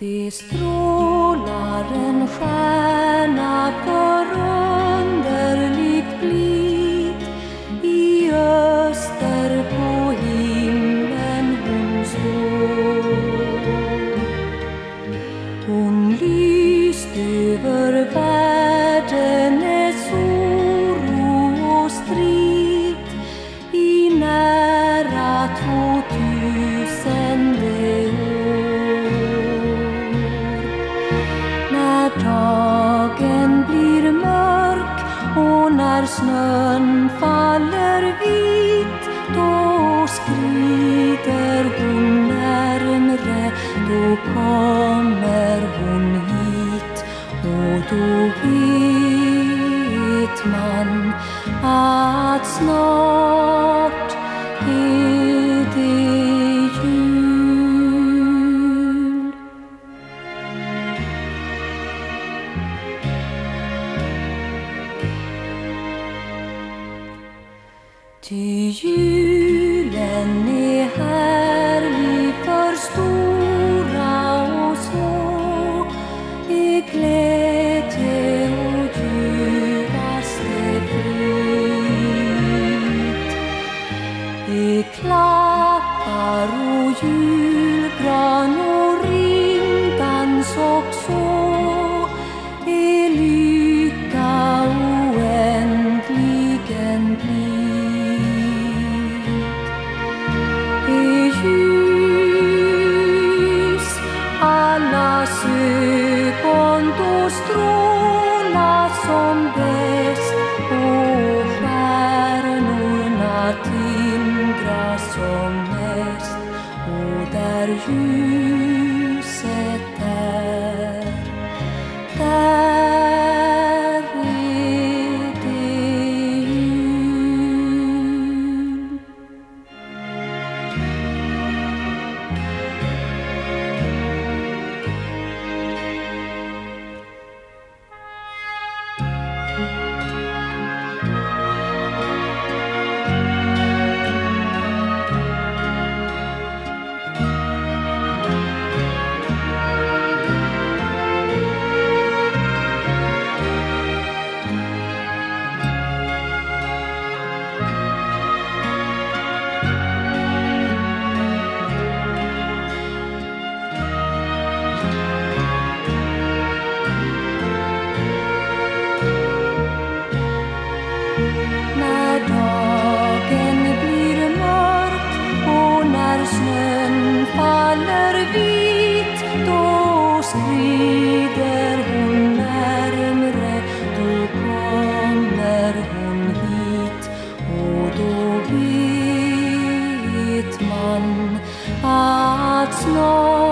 Det strålar en stjärna förunderligt blitt i öster på himlen hon står. Hon lyst över världen är sorg och strid i nära 2000 dagen blir mörk och när snön faller vit, då skrider hon närmre, då kommer hon hit, och då vet man att snart är det jul. Ty julen är härlig för stora och små, i glädje och djupaste frid. I klappar och julgran och ringdans och så, i lycka oändligen blir. Allas ögon då stråla som bäst, och stjärnorna tindra som mest, och där ljuset är, där är det jul. Skrider hon närmre, då kommer hon hit, och då vet man att snart